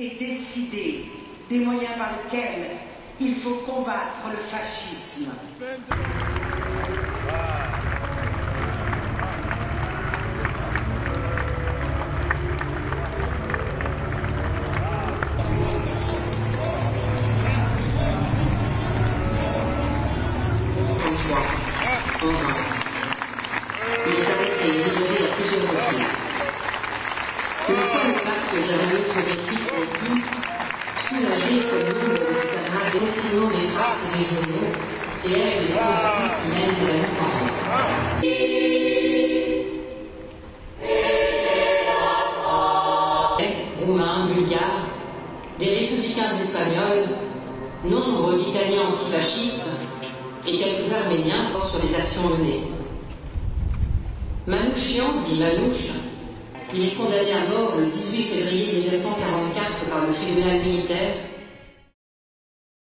et décider des moyens par lesquels il faut combattre le fascisme. Il est condamné à mort le 18 février 1944 par le tribunal militaire